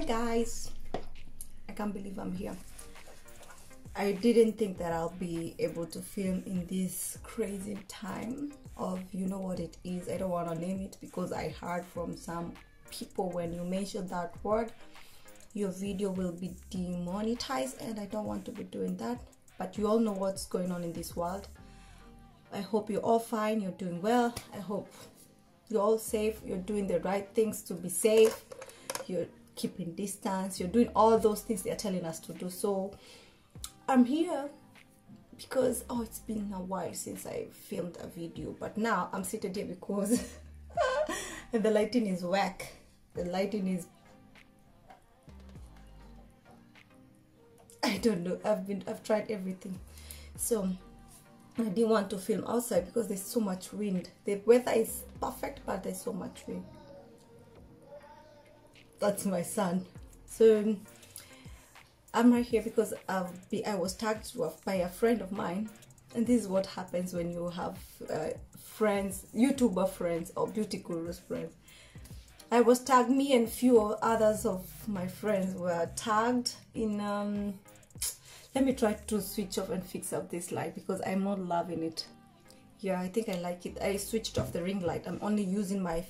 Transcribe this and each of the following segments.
Hi guys, I can't believe I'm here. I didn't think that I'll be able to film in this crazy time of, you know what it is. I don't want to name it because I heard from some people when you mention that word, your video will be demonetized, and I don't want to be doing that. But you all know what's going on in this world. I hope you're all fine, you're doing well. I hope you're all safe, you're doing the right things to be safe, you're keeping distance, you're doing all those things they're telling us to do. So I'm here because it's been a while since I filmed a video, but now I'm sitting here because and the lighting is whack. The lighting is, I don't know, I've tried everything. So I didn't want to film outside because there's so much wind. The weather is perfect, but there's so much wind. That's my son. So I'm right here because I was tagged by a friend of mine, and this is what happens when you have friends, YouTuber friends or beauty gurus friends. I was tagged. Me and few others of my friends were tagged in. Let me try to switch off and fix up this light because I'm not loving it. Yeah, I think I like it. I switched off the ring light. I'm only using my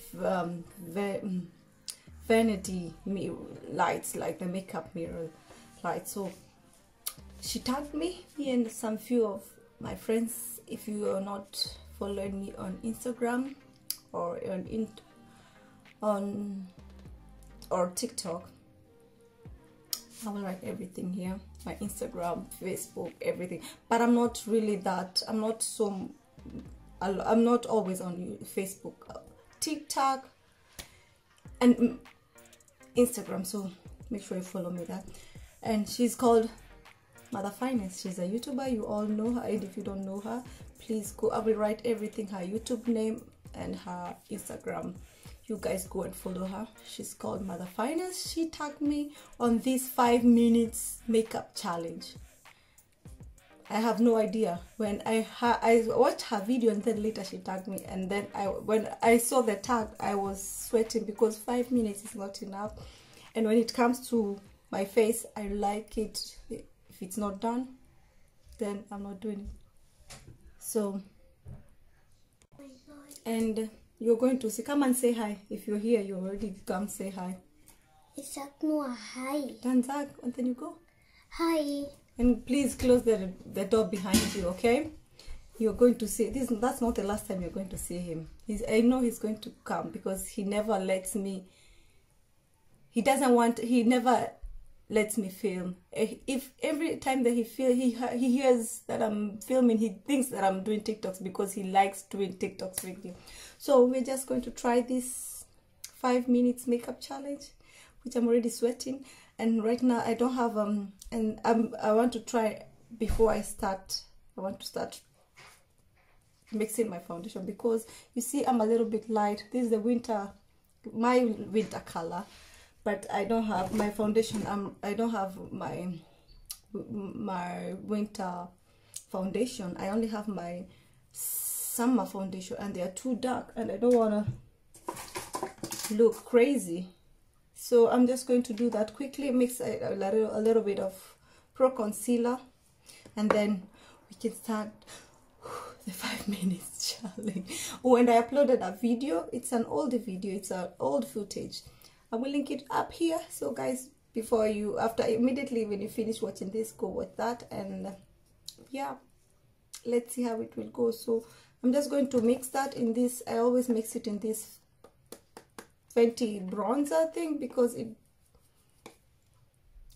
vanity mirror lights, like the makeup mirror light. So she tagged me and some few of my friends. If you are not following me on Instagram or on TikTok, I will write everything here, my Instagram, Facebook, everything. But I'm not really that, I'm not always on Facebook, TikTok and Instagram, so make sure you follow me there. And she's called Mother Finance. She's a YouTuber, you all know her, and if you don't know her, please go. I will write everything, her YouTube name and her Instagram. You guys go and follow her. She's called Mother Finance. She tagged me on this 5 minutes makeup challenge. I have no idea. When I watched her video, and then later she tagged me, and then when I saw the tag, I was sweating because 5 minutes is not enough. And when it comes to my face, I like it. If it's not done, then I'm not doing it. So, and you're going to see. Come and say hi. If you're here, you already come say hi. Isak Noah, hi. Tanzak, and then you go. Hi. And please close the door behind you, okay? You're going to see this. That's not the last time you're going to see him. I know he's going to come because he never lets me. He never lets me film. If every time that he hears that I'm filming, he thinks that I'm doing TikToks because he likes doing TikToks with you. So we're just going to try this 5 minutes makeup challenge, which I'm already sweating. And right now I don't have I want to try before I start. I want to start mixing my foundation because you see I'm a little bit light. This is the winter, my winter color, but I don't have my foundation. I don't have my winter foundation. I only have my summer foundation, and they are too dark, and I don't wanna look crazy. So I'm just going to do that quickly, mix a little bit of pro concealer, and then we can start the 5 minutes challenge. Oh, and I uploaded a video. It's an old video, it's an old footage. I will link it up here. So guys, immediately when you finish watching this, go with that, and yeah, let's see how it will go. So I'm just going to mix that in this. I always mix it in this Fenty bronzer thing because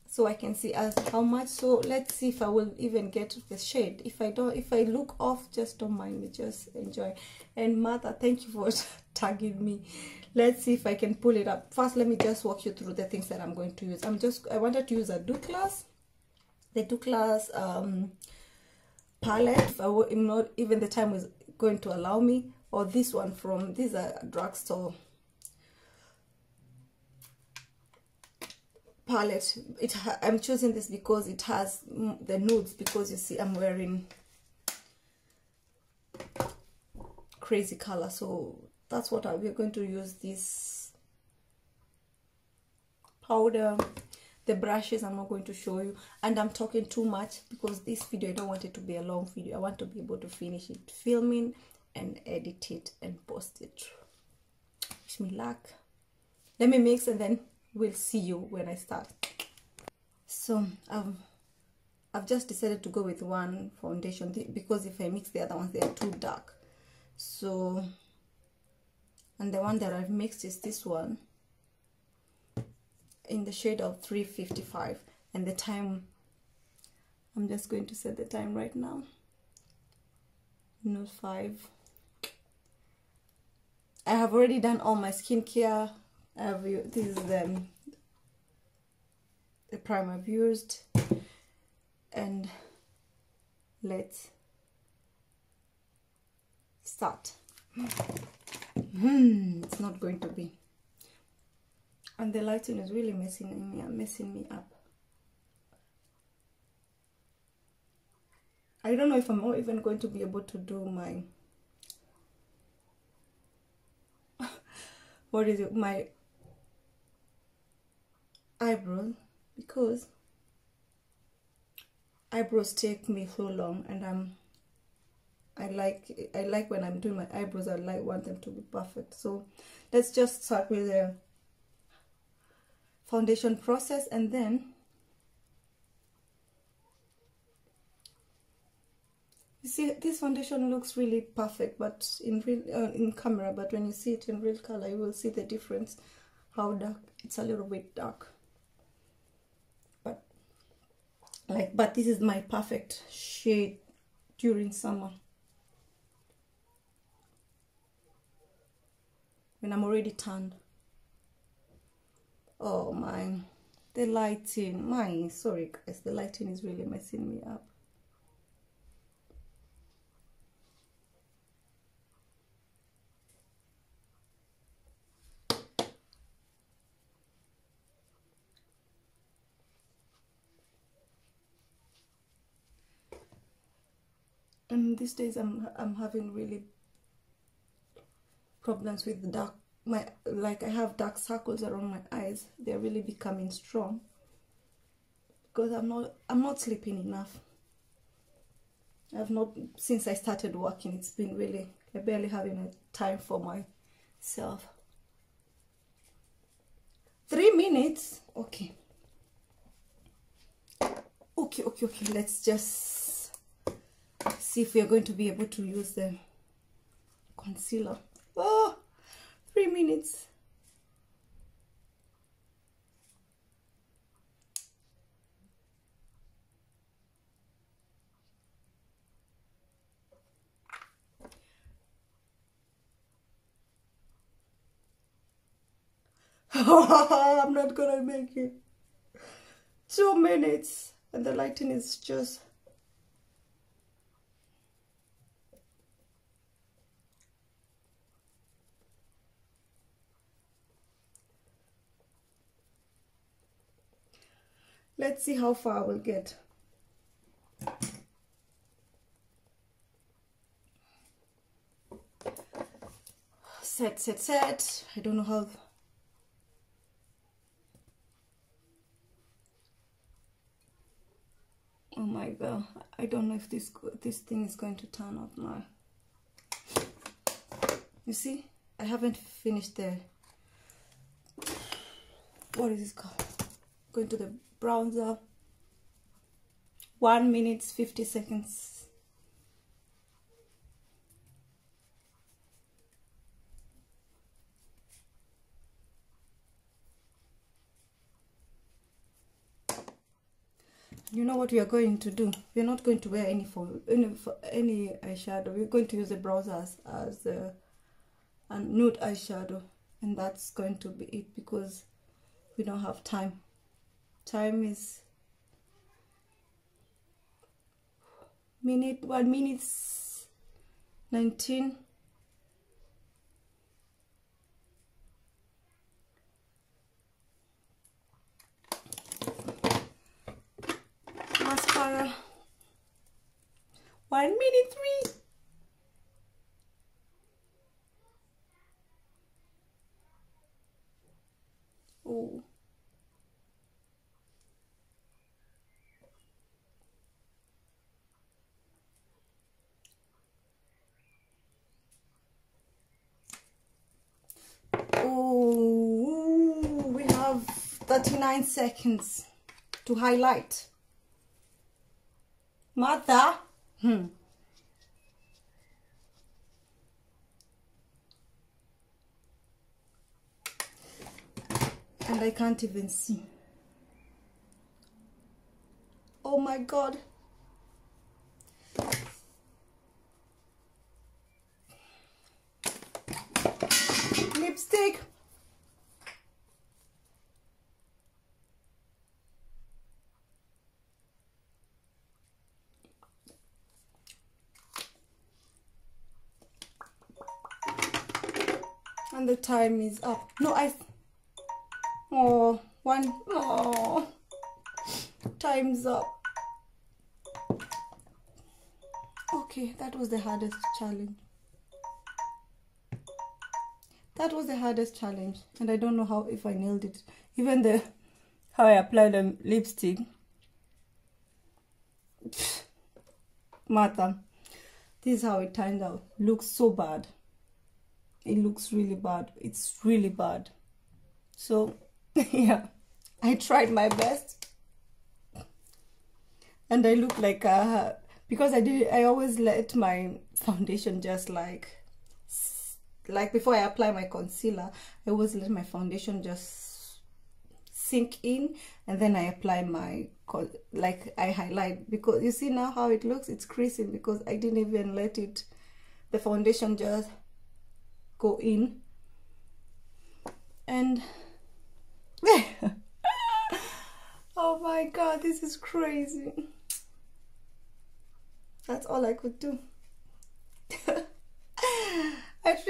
so I can see as how much. So let's see if I will even get the shade. If I look off, just don't mind me, just enjoy. And Martha, thank you for tagging me. Let's see if I can pull it up. First, let me just walk you through the things that I'm going to use. I wanted to use a Douglas, the Douglas palette. Not even the time was going to allow me. Or this one from, this is a drugstore palette. I'm choosing this because it has the nudes, because you see I'm wearing crazy color, so that's what we're going to use. This powder, the brushes I'm not going to show you. And I'm talking too much because this video, I don't want it to be a long video. I want to be able to finish it filming and edit it and post it. Wish me luck. Let me mix and then we'll see you when I start. So I've just decided to go with one foundation because if I mix the other ones, they are too dark. So, and the one that I've mixed is this one in the shade of 355. And the time, I'm just going to set the time right now. 05. I have already done all my skincare. This is the primer I've used, and let's start. It's not going to be, and the lighting is really messing me up. I don't know if I'm even going to be able to do my what is it, my eyebrow, because eyebrows take me so long, and I like when I'm doing my eyebrows, I want them to be perfect. So let's just start with the foundation process, and then you see this foundation looks really perfect, but in camera, but when you see it in real color, you will see the difference, how dark. It's a little bit dark. But this is my perfect shade during summer, when I'm already tanned. Oh my, the lighting, sorry guys, the lighting is really messing me up. And these days I'm having really problems with dark, I have dark circles around my eyes. They're really becoming strong because I'm not sleeping enough. Since I started working, it's been really, I'm barely having a time for myself. 3 minutes, okay, let's just see if we are going to be able to use the concealer. Oh, 3 minutes. I'm not gonna make it. 2 minutes, and the lighting is just. Let's see how far I will get. Set. I don't know how. Oh my God! I don't know if this thing is going to turn out now. You see, I haven't finished the. What is this called? Going to the bronzer. 1 minute 50 seconds. You know what we are going to do? We're not going to wear any eyeshadow. We're going to use the bronzer as a nude eyeshadow, and that's going to be it because we don't have time. Time is 1 minute 19. Mascara, 1 minute 3. Oh. 39 seconds to highlight. Mother. And I can't even see. Oh my God. Lipstick. And the time is up. No, I... Oh, one. Oh, time's up. Okay, that was the hardest challenge. That was the hardest challenge, and I don't know how, if I nailed it. Even the how I applied the lipstick. Mother, this is how it turned out. Looks so bad. It looks really bad. It's really bad. So yeah, I tried my best, and I look like a, because I did. I always let my foundation just like before I apply my concealer, I always let my foundation just sink in, and then I apply my I highlight, because you see now how it looks. It's creasing because I didn't even let it. The foundation just go in, and. Oh my God, this is crazy. That's all I could do. At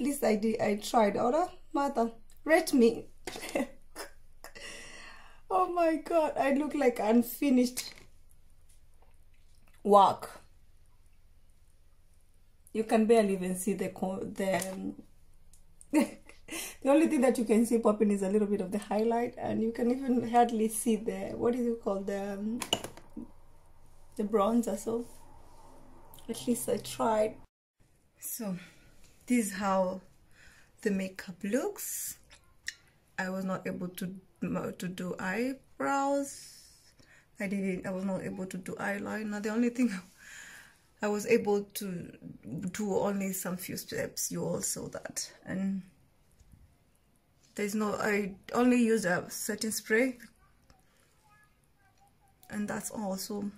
least I did. I tried. Alright, Mother, rate me. Oh my God, I look like unfinished work. You can barely even see the the only thing that you can see popping is a little bit of the highlight, and you can even hardly see the, what is it called, the bronzer. So at least I tried. So this is how the makeup looks. I was not able to do eyebrows. I was not able to do eyeliner. The only thing I was able to do only some few steps. You all saw that. And there's no, I only used a setting spray, and that's all. So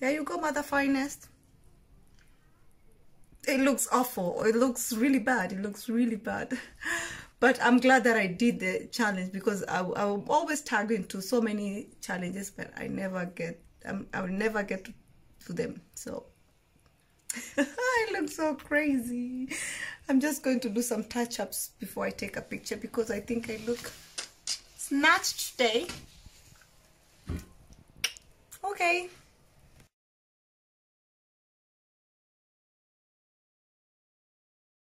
there you go, Mother Finest. It looks awful. It looks really bad. It looks really bad. But I'm glad that I did the challenge, because I'm always tagged into so many challenges, but I never get, I will never get to them. So I look so crazy. I'm just going to do some touch-ups before I take a picture, because I think I look snatched today. Okay.